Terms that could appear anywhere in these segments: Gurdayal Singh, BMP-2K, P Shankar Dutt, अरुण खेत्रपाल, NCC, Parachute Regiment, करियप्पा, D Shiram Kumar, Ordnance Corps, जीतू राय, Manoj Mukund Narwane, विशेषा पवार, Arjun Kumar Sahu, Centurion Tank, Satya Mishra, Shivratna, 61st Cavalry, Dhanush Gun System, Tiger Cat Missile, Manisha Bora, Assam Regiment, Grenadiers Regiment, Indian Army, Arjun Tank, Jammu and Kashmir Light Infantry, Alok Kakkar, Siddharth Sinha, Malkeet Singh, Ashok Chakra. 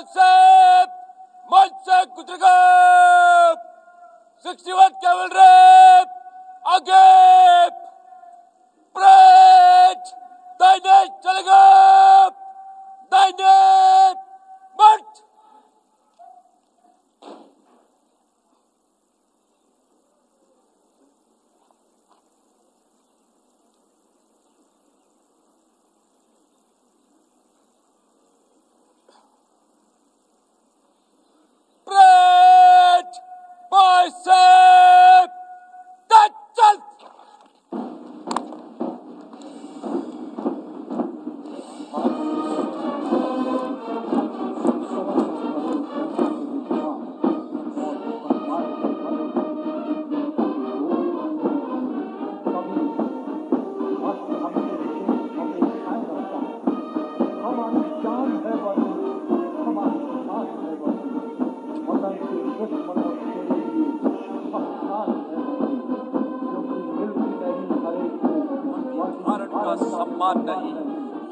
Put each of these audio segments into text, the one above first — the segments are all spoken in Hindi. मुझसे गुजरेगा 61 कैवलरी आगे ब्रेड दाहिने चलेगा दाहिने मार्च।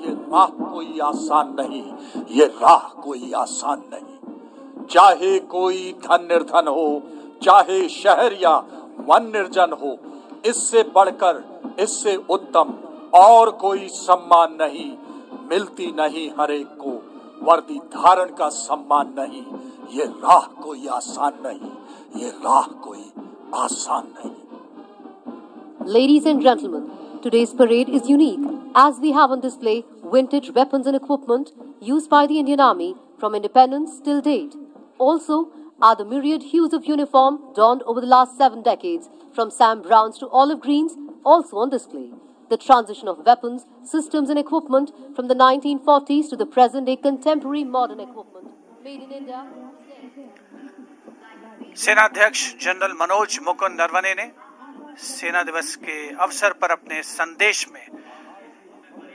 नहीं, ये राह कोई आसान नहीं, ये राह कोई आसान नहीं। चाहे कोई धन निर्धन हो, चाहे शहर या वन निर्जन हो, इससे बढ़कर, इससे उत्तम और कोई सम्मान नहीं। मिलती नहीं हर एक को वर्दी धारण का सम्मान नहीं। ये राह कोई आसान नहीं, ये राह कोई आसान नहीं। Ladies and gentleman, today's parade is unique as we have on display vintage weapons and equipment used by the Indian Army from independence till date. Also are the myriad hues of uniform donned over the last 7 decades from Sam Browns to olive greens also on display. The transition of weapons, systems and equipment from the 1940s to the present day contemporary modern equipment made in India. सेनाध्यक्ष जनरल मनोज मुकुंद नरवणे ने सेना दिवस के अवसर पर अपने संदेश में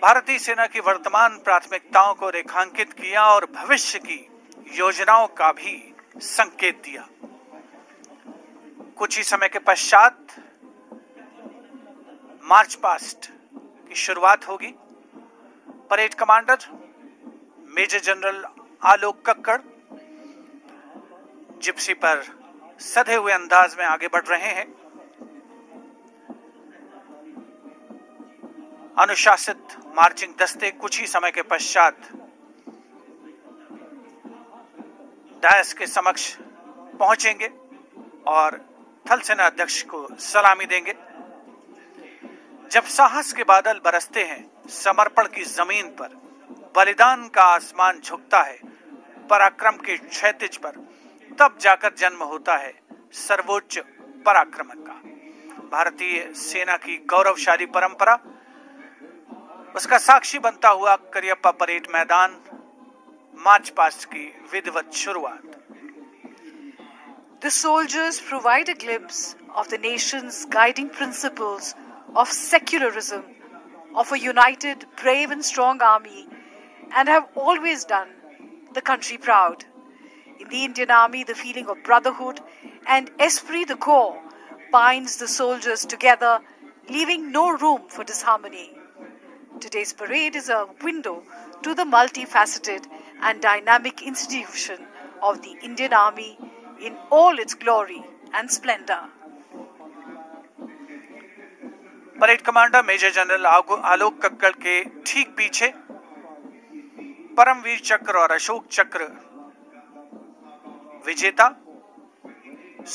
भारतीय सेना की वर्तमान प्राथमिकताओं को रेखांकित किया और भविष्य की योजनाओं का भी संकेत दिया। कुछ ही समय के पश्चात मार्च पास्ट की शुरुआत होगी। Parade commander major general Alok Kakkar Gypsy पर सधे हुए अंदाज में आगे बढ़ रहे हैं। अनुशासित मार्चिंग दस्ते कुछ ही समय के पश्चात डायस के समक्ष पहुंचेंगे और थल सेना अध्यक्ष को सलामी देंगे। जब साहस के बादल बरसते हैं समर्पण की जमीन पर, बलिदान का आसमान झुकता है पराक्रम के क्षैतिज पर, तब जाकर जन्म होता है सर्वोच्च पराक्रमण का। भारतीय सेना की गौरवशाली परंपरा उसका साक्षी बनता हुआ करियप्पा परेड मैदान मार्च पास्ट की विधिवत शुरुआत। The soldiers provide a glimpse of the nation's guiding principles of secularism, of a united, brave and strong army, and have always done the country proud. In the Indian Army, the feeling of brotherhood and esprit de corps binds the soldiers together, leaving no room for disharmony. Today's parade is a window to the multifaceted and dynamic institution of the Indian Army in all its glory and splendor. Parade commander major general Alok Kakkar के ठीक पीछे परमवीर चक्र और अशोक चक्र विजेता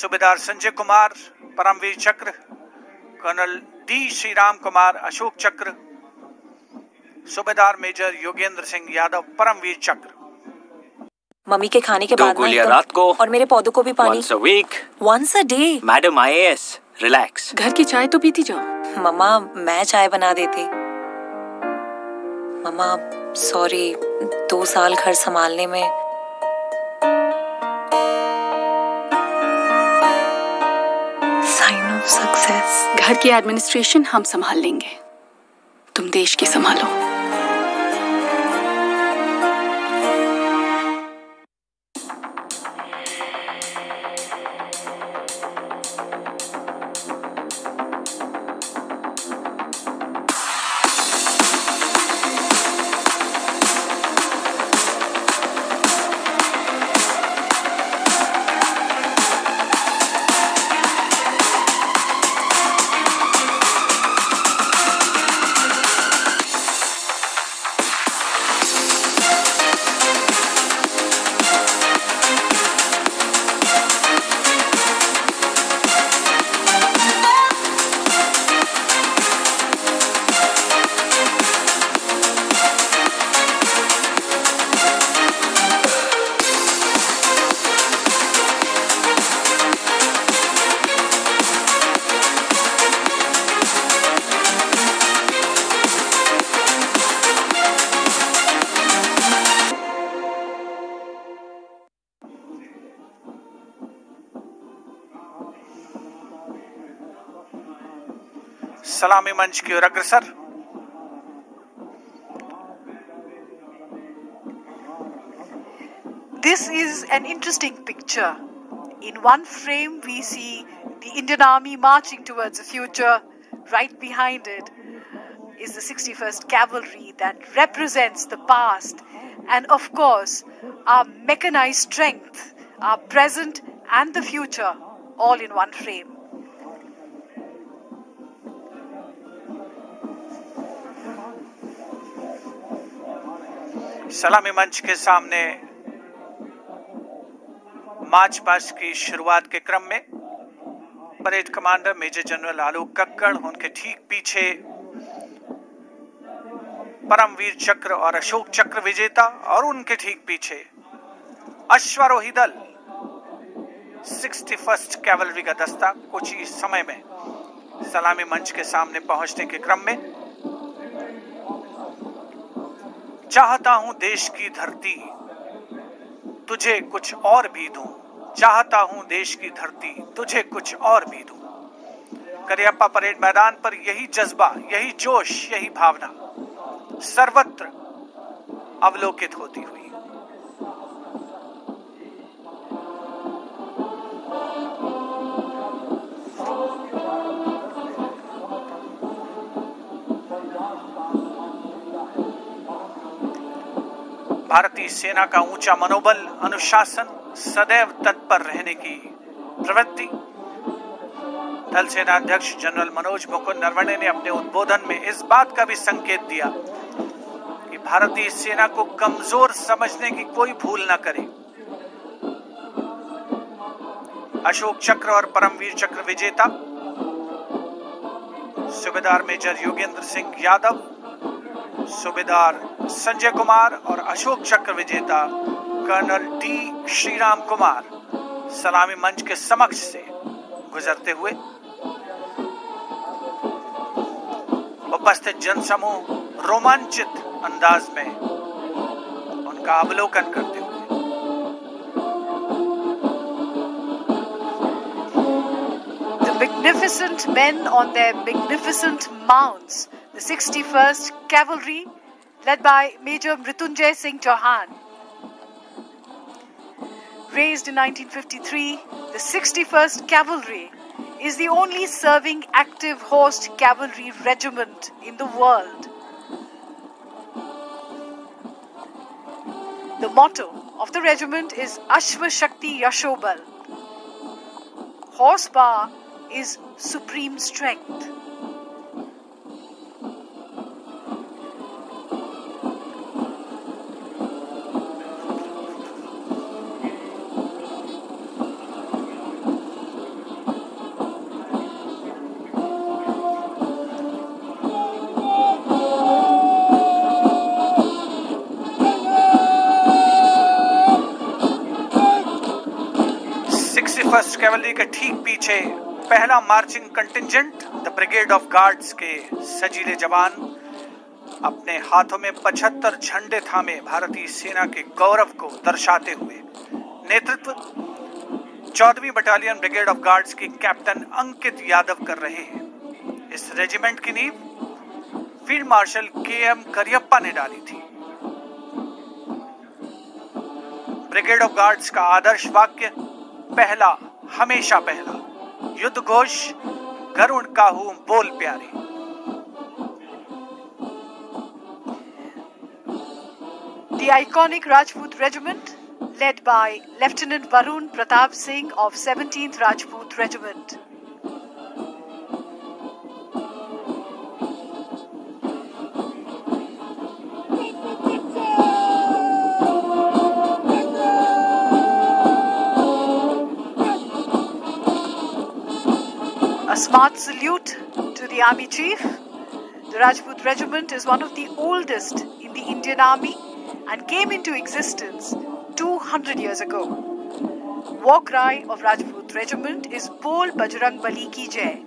सूबेदार संजय कुमार परमवीर चक्र, कर्नल डी श्रीराम कुमार अशोक चक्र, सूबेदार मेजर योगेंद्र सिंह यादव परमवीर चक्र। मम्मी के खाने के बाद रात को और मेरे पौधों को भी पानी। Once a week, once a day. Madam IAS, relax. घर की चाय तो पीती जाओ। मम्मा मैं चाय बना देती। मम्मा सॉरी, 2 साल घर संभालने में। Sign of success. घर की एडमिनिस्ट्रेशन हम संभाल लेंगे, तुम देश की संभालो। सलामी मंच की ओर अग्रसर। This is an interesting picture. In one frame we see the Indian Army marching towards the future. Right behind it is the 61st Cavalry that represents the past and of course our mechanized strength, our present and the future all in one frame. सलामी मंच के सामने मार्च पास्ट की शुरुआत के क्रम में parade commander major general Alok Kakkar, उनके ठीक पीछे परमवीर चक्र और अशोक चक्र विजेता और उनके ठीक पीछे अश्वारोही दल 61st कैवलरी का दस्ता कुछ ही समय में सलामी मंच के सामने पहुंचने के क्रम में। चाहता हूं देश की धरती तुझे कुछ और भी दूं, चाहता हूं देश की धरती तुझे कुछ और भी दूं। करियप्पा परेड मैदान पर यही जज्बा, यही जोश, यही भावना सर्वत्र अवलोकित होती हुई। भारतीय सेना का ऊंचा मनोबल, अनुशासन, सदैव तत्पर रहने की प्रवृत्ति। थल सेना अध्यक्ष जनरल मनोज मुकुंद नरवणे ने अपने उद्बोधन में इस बात का भी संकेत दिया कि भारतीय सेना को कमजोर समझने की कोई भूल न करे। अशोक चक्र और परमवीर चक्र विजेता सूबेदार मेजर योगेंद्र सिंह यादव, सूबेदार संजय कुमार और अशोक चक्र विजेता कर्नल डी श्रीराम कुमार सलामी मंच के समक्ष से गुजरते हुए उपस्थित जनसमूह रोमांचित अंदाज में उनका अवलोकन करते हुए। The magnificent men on their magnificent mounts, the 61st Cavalry led by Major Mrityunjay Singh Chauhan. Raised in 1953, the 61st Cavalry is the only serving active horsed cavalry regiment in the world. The motto of the regiment is Ashwa Shakti Yasho Bal. Horsepower is supreme strength. First cavalry के ठीक पीछे पहला marching contingent the brigade of guards के सजीले जवान अपने हाथों में 75 झंडे थामे भारतीय सेना के गौरव को दर्शाते हुए नेतृत्व 14वीं बटालियन ब्रिगेड ऑफ गार्ड्स की कैप्टन अंकित यादव कर रहे हैं। इस रेजिमेंट की नींव फील्ड मार्शल KM करियप्पा ने डाली थी। ब्रिगेड ऑफ गार्ड्स का आदर्श वाक्य पहला हमेशा पहला, युद्ध घोष गरुण काहू बोल प्यारे। The iconic Rajput Regiment led by Lieutenant Varun Pratap Singh of 17th Rajput Regiment. Smart salute to the Army Chief. The Rajput Regiment is one of the oldest in the Indian Army and came into existence 200 years ago. War cry of Rajput Regiment is Bol Bajrang Bali Ki Jai.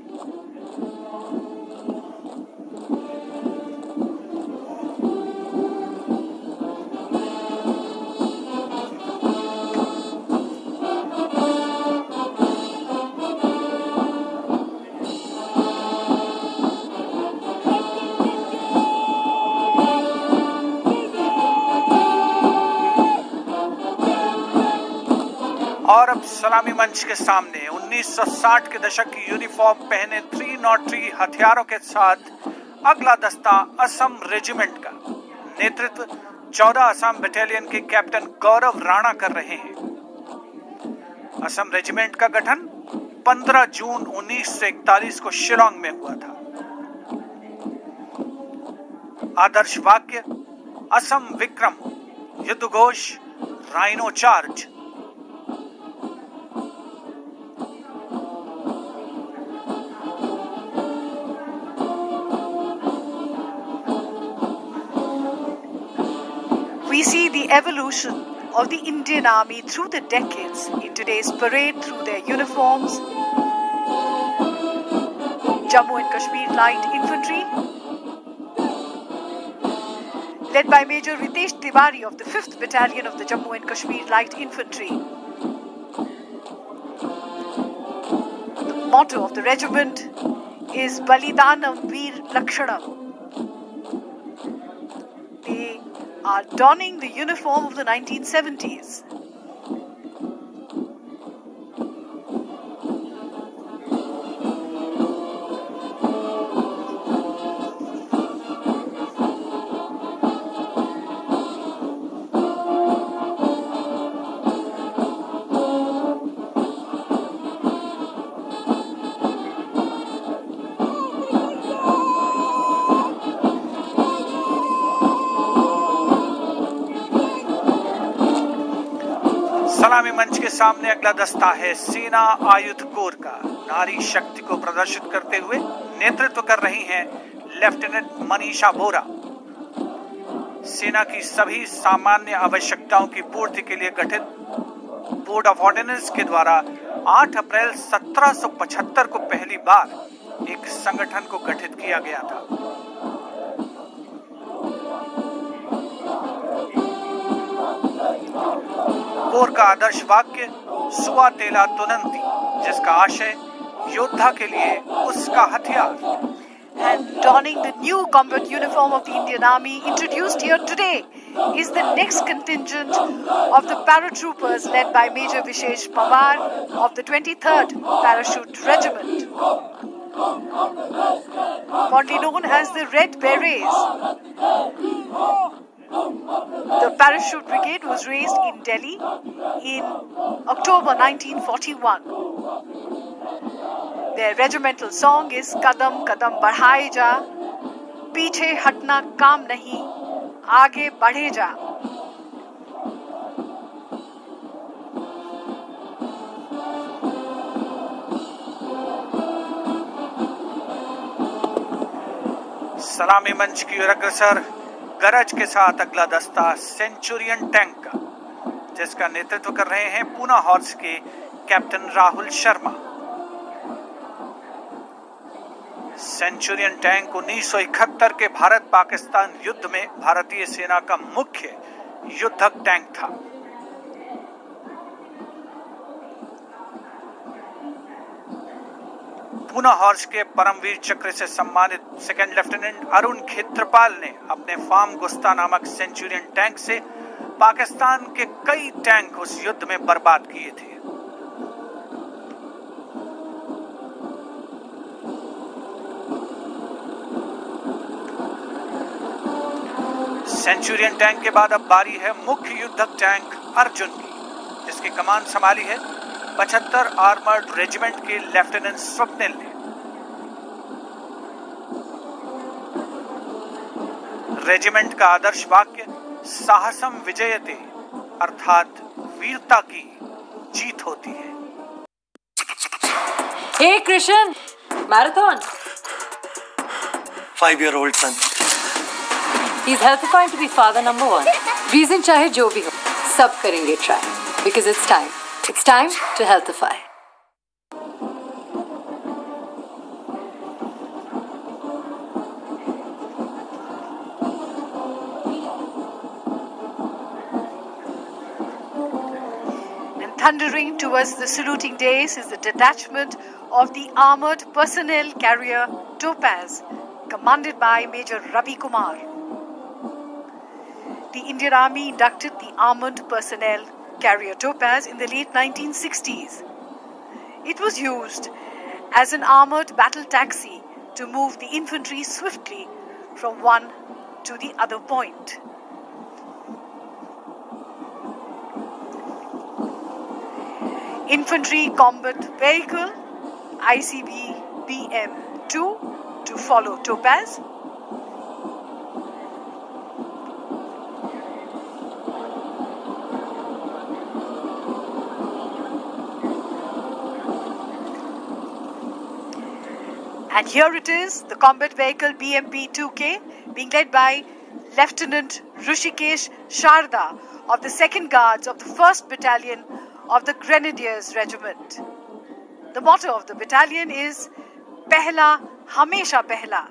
गौरव सलामी मंच के सामने 1960 के दशक की यूनिफॉर्म पहने 303 हथियारों के साथ अगला दस्ता असम रेजिमेंट का नेतृत्व 14 असम बटालियन के कैप्टन गौरव राणा कर रहे हैं। असम रेजिमेंट का गठन 15 जून 1941 को शिलांग में हुआ था। आदर्श वाक्य असम विक्रम, युद्ध घोष rhino charge. We see the evolution of the Indian Army through the decades in today's parade through their uniforms. Jammu and Kashmir Light Infantry, led by Major Ritesh Tiwari of the 5th Battalion of the Jammu and Kashmir Light Infantry. The motto of the regiment is Balidanam Veer Lakshanam. Are donning the uniform of the 1970s. सलामी मंच के सामने अगला दस्ता है सेना आयुध कोर का। नारी शक्ति को प्रदर्शित करते हुए नेतृत्व कर रही हैं लेफ्टिनेंट मनीषा बोरा। सेना की सभी सामान्य आवश्यकताओं की पूर्ति के लिए गठित बोर्ड ऑफ ऑर्डिनेंस के द्वारा 8 अप्रैल 1775 को पहली बार एक संगठन को गठित किया गया था। कोर का आदर्श वाक्य सुआ तेला तुनंती, जिसका आशय योद्धा के लिए उसका हथियार। And donning the new combat uniform of the Indian Army introduced here today is the next contingent of the paratroopers led by Major Vishesha Pawar of the 23rd Parachute Regiment, fondly known as the Red Berets. The Parachute Brigade was raised in Delhi in October 1941. Their regimental song is Kadam Kadam Badhaye Ja, Piche Hatna Kaam Nahi, Aage Badhe Ja. सलामी मंच की ओर अग्रसर गरज के साथ अगला दस्ता सेंचुरियन टैंक का, जिसका नेतृत्व कर रहे हैं पूना हॉर्स के captain Rahul Sharma. Centurion tank 1971 के भारत पाकिस्तान युद्ध में भारतीय सेना का मुख्य युद्धक टैंक था। पूना हॉर्स के परमवीर चक्र से सम्मानित सेकंड लेफ्टिनेंट अरुण खेत्रपाल ने अपने फार्म गुस्ता नामक सेंचुरियन टैंक से पाकिस्तान के कई टैंक उस युद्ध में बर्बाद किए थे। सेंचुरियन टैंक के बाद अब बारी है मुख्य युद्धक टैंक अर्जुन की, जिसकी कमान संभाली है 75 आर्मर्ड रेजिमेंट के लेफ्टिनेंट स्वप्निल ने। रेजिमेंट का आदर्श वाक्य साहसम विजयते, अर्थात वीरता की जीत होती है। हे Krishna, marathon. 5-year-old son. He's healthy going to be father #1. Reason चाहे जो भी हो, सब करेंगे try because it's time. It's time to healthify. And thundering towards the saluting dais is the detachment of the Armoured Personnel Carrier Topaz, commanded by Major Ravi Kumar. The Indian Army inducted the Armoured Personnel Carrier Topaz in the late 1960s. It was used as an armoured battle taxi to move the infantry swiftly from one to the other point. Infantry Combat Vehicle ICV BM2 to follow Topaz. And here it is, the combat vehicle BMP-2K being led by Lieutenant Rushikesh Sharda of the 2nd Guards of the 1st Battalion of the Grenadiers Regiment. The motto of the battalion is Pehla Hamesha Pehla.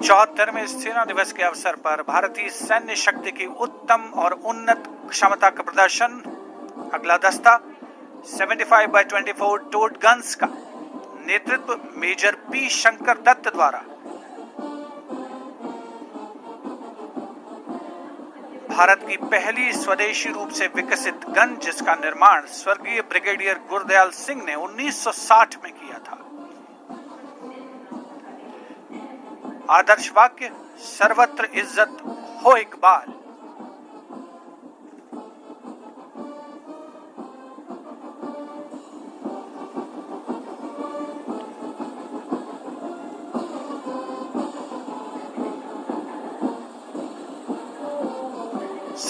चौहत्तरवें सेना दिवस के अवसर पर भारतीय सैन्य शक्ति की उत्तम और उन्नत क्षमता का प्रदर्शन। अगला दस्ता 75x24 टोट गन्स का नेतृत्व मेजर पी शंकर दत्त द्वारा भारत की पहली स्वदेशी रूप से विकसित गन, जिसका निर्माण स्वर्गीय ब्रिगेडियर गुरदयाल सिंह ने 1960 में किया था। आदर्श वाक्य सर्वत्र इज्जत हो इकबाल।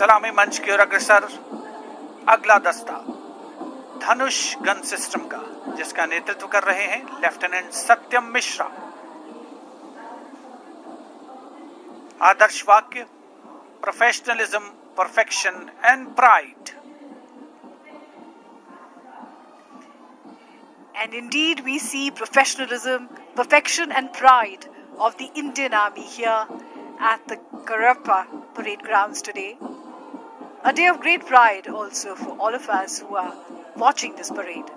सलामी मंच की ओर अग्रसर अगला दस्ता धनुष गन सिस्टम का, जिसका नेतृत्व कर रहे हैं लेफ्टिनेंट सत्यम मिश्रा। आदर्श वाक्य professionalism, perfection and pride. And indeed we see professionalism, perfection and pride of the Indian army here at the Kariappa parade grounds today. A day of great pride also for all of us who are watching this parade.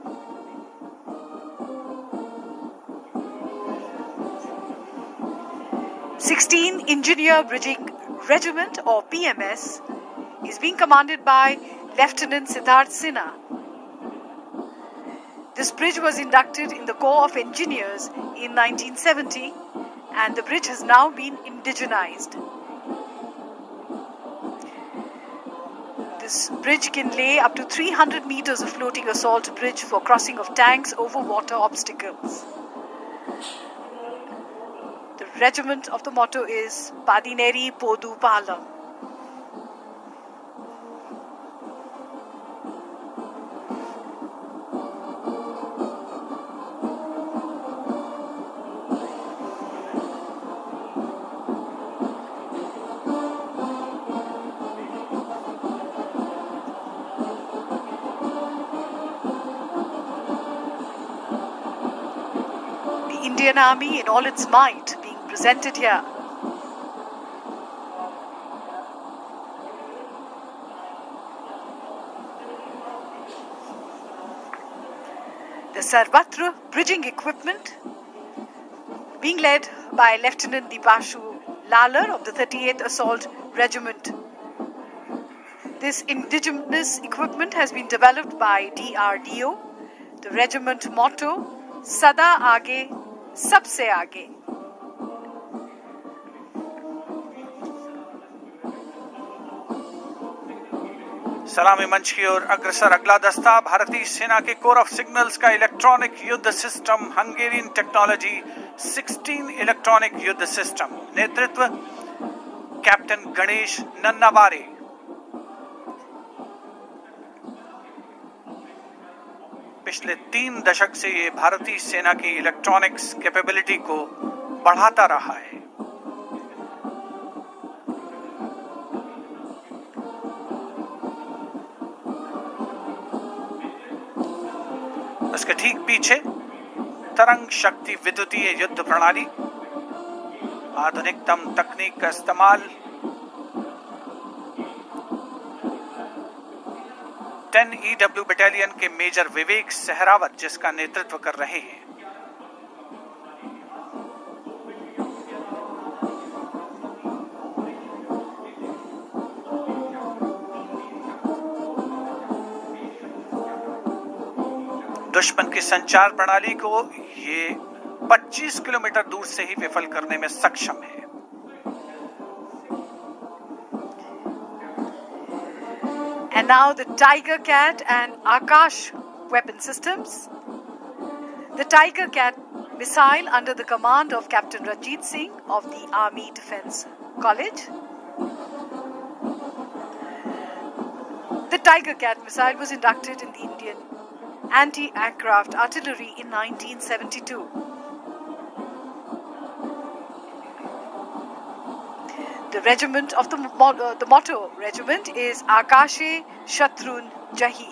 Sixteenth Engineer Bridging Regiment or PMS is being commanded by Lieutenant Siddharth Sinha. This bridge was inducted in the Corps of Engineers in 1970 and the bridge has now been indigenized. This bridge can lay up to 300 meters of floating assault bridge for crossing of tanks over water obstacles. The regiment of the motto is Padineri Podu Palam. Army in all its might being presented here. The Sarvatra bridging equipment being led by Lieutenant Deepashu Lalar of the 38th Assault Regiment. This indigenous equipment has been developed by DRDO. The regiment motto Sada Aage सबसे आगे। सलामी मंच की ओर अग्रसर अगला दस्ता भारतीय सेना के कोर ऑफ सिग्नल्स का इलेक्ट्रॉनिक युद्ध सिस्टम हंगेरियन टेक्नोलॉजी 16 इलेक्ट्रॉनिक युद्ध सिस्टम, नेतृत्व कैप्टन गणेश नन्नावारे। पिछले 3 दशक से ये भारतीय सेना की इलेक्ट्रॉनिक्स कैपेबिलिटी को बढ़ाता रहा है। उसके ठीक पीछे तरंग शक्ति विद्युतीय युद्ध प्रणाली, आधुनिकतम तकनीक का इस्तेमाल, 10 EW बटालियन के मेजर विवेक सहरावत जिसका नेतृत्व कर रहे हैं। दुश्मन की संचार प्रणाली को ये 25 किलोमीटर दूर से ही विफल करने में सक्षम है। And now the Tiger Cat and Akash weapon systems. The Tiger Cat missile under the command of Captain Ranjit Singh of the Army Defence College. The Tiger Cat missile was inducted in the Indian Anti-Aircraft Artillery in 1972. The regiment of the motto regiment is Akashe Shatrun Jahi.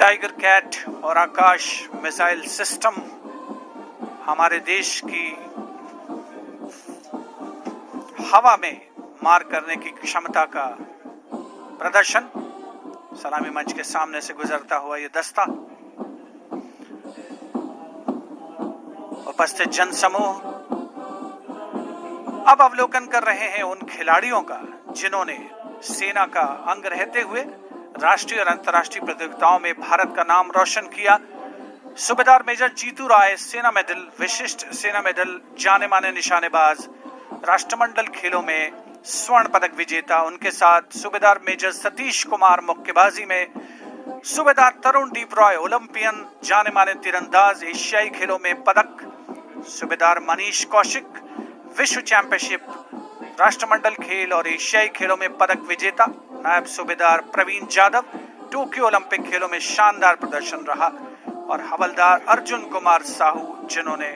Tiger cat और आकाश मिसाइल सिस्टम हमारे देश की हवा में मार करने की क्षमता का प्रदर्शन। सलामी मंच के सामने से गुजरता हुआ ये दस्ता उपस्थित जनसमूह अब अवलोकन कर रहे हैं उन खिलाड़ियों का जिन्होंने सेना का अंग रहते हुए राष्ट्रीय और अंतर्राष्ट्रीय प्रतियोगिताओं में भारत का नाम रोशन किया। सूबेदार मेजर जीतू राय सेना मेडल, विशिष्ट सेना मेडल, जाने माने निशानेबाज, राष्ट्रमंडल खेलों में स्वर्ण पदक विजेता। उनके साथ सूबेदार मेजर सतीश कुमार मुक्केबाजी में, सूबेदार तरुण डीप रॉय ओलंपियन, जाने माने तीरंदाज, एशियाई खेलों में पदक, सूबेदार मनीष कौशिक विश्व चैंपियनशिप, राष्ट्रमंडल खेल और एशियाई खेलों में पदक विजेता। नायब सूबेदार प्रवीण यादव टोक्यो ओलंपिक खेलों में शानदार प्रदर्शन रहा। और हवलदार अर्जुन कुमार साहू जिन्होंने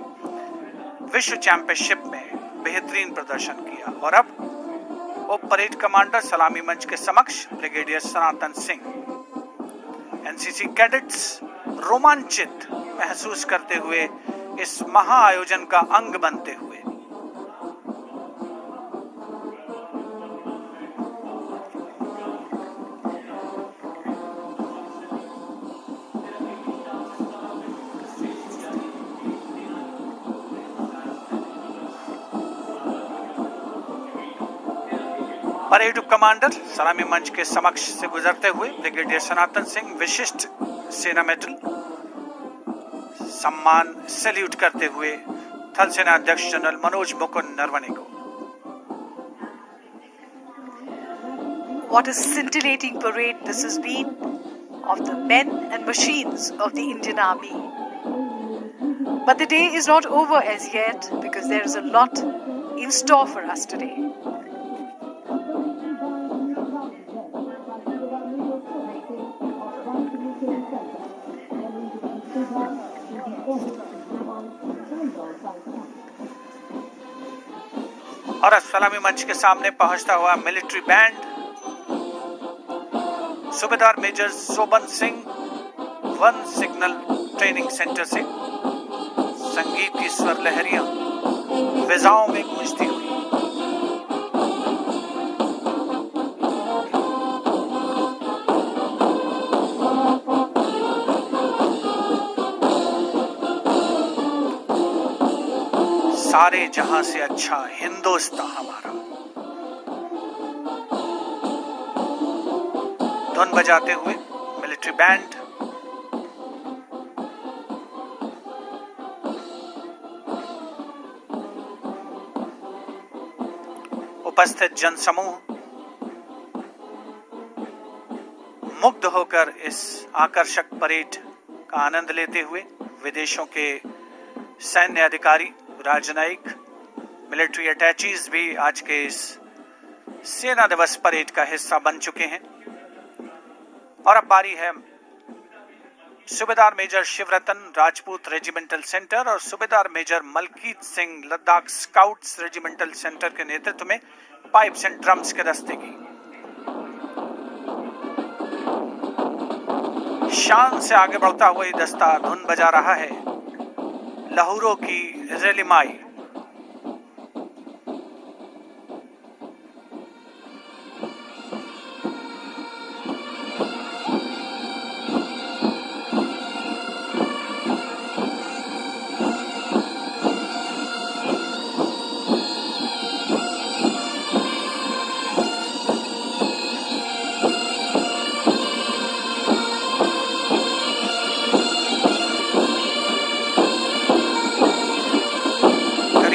विश्व चैंपियनशिप में बेहतरीन प्रदर्शन किया। और अब उप परेड कमांडर सलामी मंच के समक्ष brigadier Sanatan Singh. NCC cadets रोमांचित महसूस करते हुए इस महाआयोजन का अंग बनते हुए परेड कमांडर सलामी मंच के समक्ष से गुजरते हुए ब्रिगेडियर सनातन सिंह विशिष्ट सेना मेडल सम्मान सैल्यूट करते हुए थल सेना अध्यक्ष जनरल मनोज मुकुंद नरवणे को। What a scintillating parade this has been of the men and machines of the Indian Army. But the day is not over as yet because there is a lot in store for us today. और सलामी मंच के सामने पहुंचता हुआ मिलिट्री बैंड सूबेदार major Soban Singh one signal training centre से संगीत की स्वर लहरियां विजाओं में गूंजती हुई। सारे जहां से अच्छा हिंदुस्तान हमारा धुन बजाते हुए मिलिट्री बैंड उपस्थित जनसमूह मुग्ध होकर इस आकर्षक परेड का आनंद लेते हुए विदेशों के सैन्य अधिकारी, राजनयिक, मिलिट्री अटैचीज भी आज के इस सेना दिवस परेड का हिस्सा बन चुके हैं। और अब बारी है सूबेदार major Shivratan Rajput regimental centre और सूबेदार major Malkit Singh Ladakh scouts regimental centre के नेतृत्व में पाइप्स एंड ड्रम्स के दस्ते की। शान से आगे बढ़ता हुआ ये दस्ता धुन बजा रहा है लहूरों की रेलिमाई।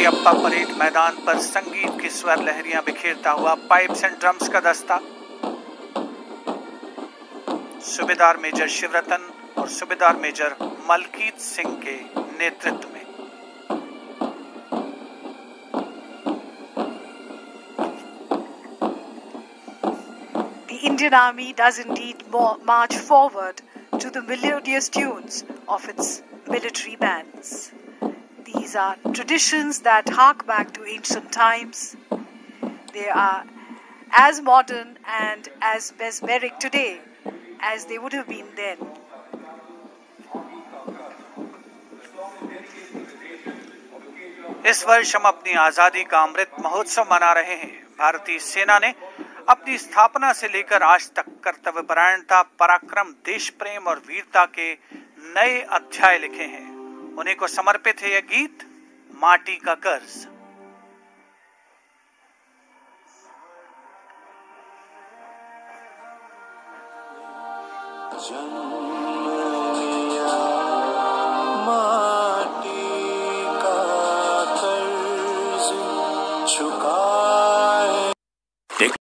करियप्पा परेड मैदान पर संगीत की स्वर लहरियां बिखेरता हुआ पाइप्स एंड ड्रम्स का दस्ता सूबेदार मेजर शिवरतन और सूबेदार मेजर मलकीत सिंह के नेतृत्व में The Indian Army does indeed march forward to the melodious tunes of its military bands. These are traditions that hark back to ancient times. They are as modern and as mesmeric today as they would have been then. इस वर्ष हम अपनी आजादी का अमृत महोत्सव मना रहे हैं। भारतीय सेना ने अपनी स्थापना से लेकर आज तक कर्तव्यपरायणता, पराक्रम, देश प्रेम और वीरता के नए अध्याय लिखे हैं। उन्हीं को समर्पित है यह गीत माटी का कर्ज। जन्म